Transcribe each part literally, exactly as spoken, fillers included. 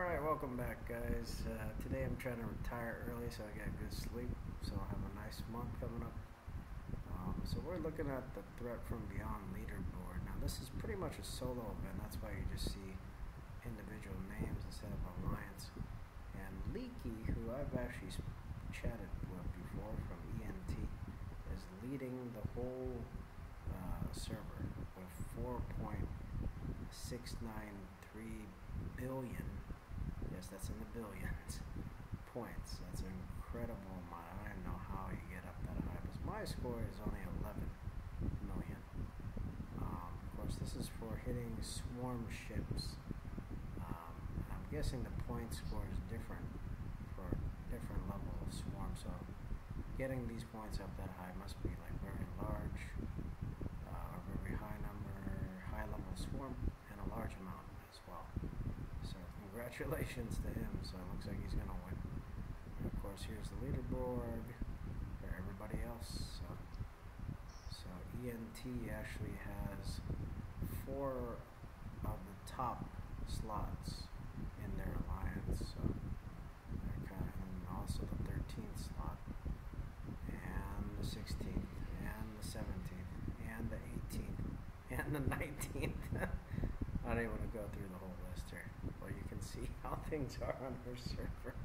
Alright, welcome back guys. Uh, today I'm trying to retire early so I get good sleep, so I'll have a nice month coming up. Um, so we're looking at the threat from Beyond Leaderboard. Now this is pretty much a solo event, that's why you just see individual names instead of alliance. And Leaky, who I've actually chatted with before from E N T, is leading the whole uh, server with four point six nine three billion, yes, that's in the billions, points. That's an incredible amount. I don't know how you get up that high, because my score is only eleven million. Um, of course, this is for hitting swarm ships. Um, I'm guessing the point score is different for a different level of swarm, so getting these points up that high must be like very large, uh, or very high number, high level swarm, and a large amount as well. So congratulations to him. So it looks like he's gonna win. And of course, here's the leaderboard for everybody else. So, so E N T actually has four of the top slots in their alliance. So kinda, and also the thirteenth slot, and the sixteenth, and the seventeenth, and the eighteenth, and the nineteenth. I don't even want to go through the whole list here, but you can see how things are on our server.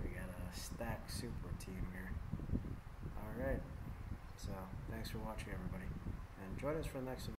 We got a stacked super team here. Alright, so thanks for watching everybody, and join us for the next